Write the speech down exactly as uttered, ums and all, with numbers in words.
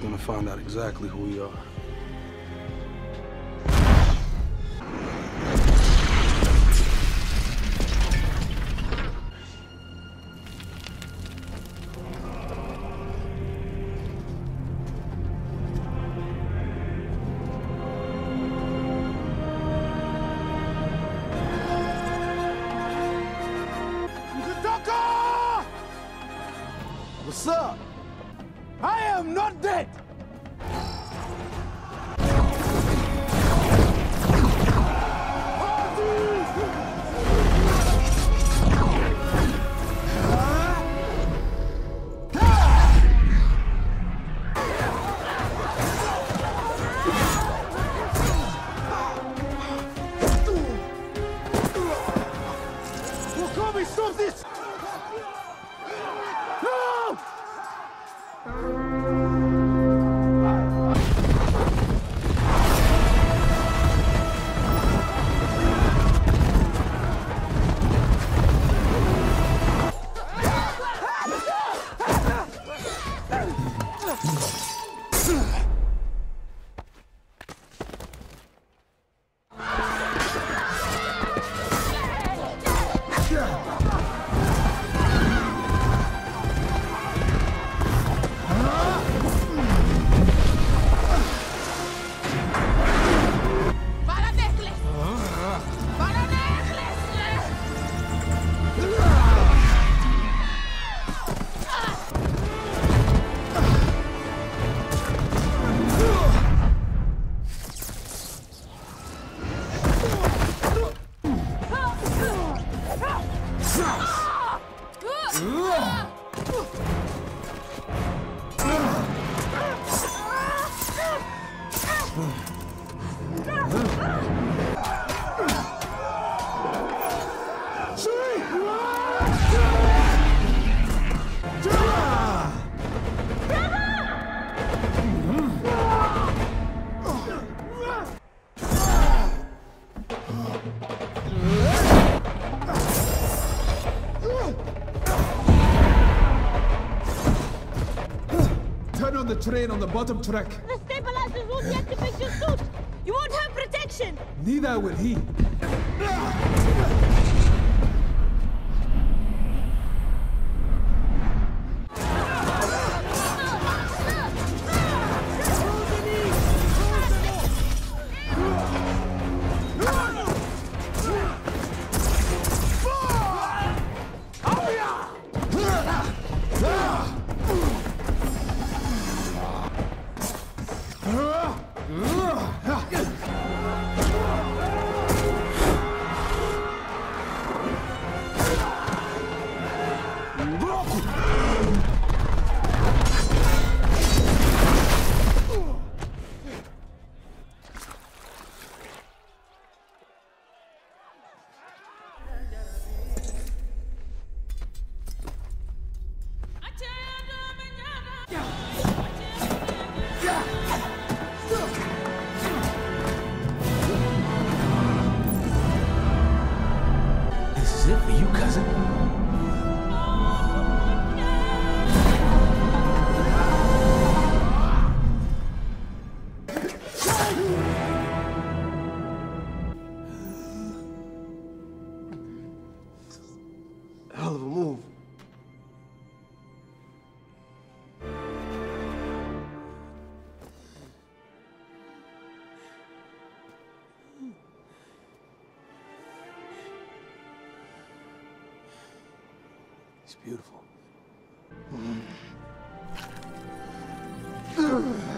world's gonna find out exactly who we are. What's up? I am not dead! Wakanda, stop this! Turn on the train on the bottom track. The stabilizers won't deactivate your suit. You won't have protection. Neither will he. Is it for you, cousin? Hell of a move. It's beautiful. Mm-hmm.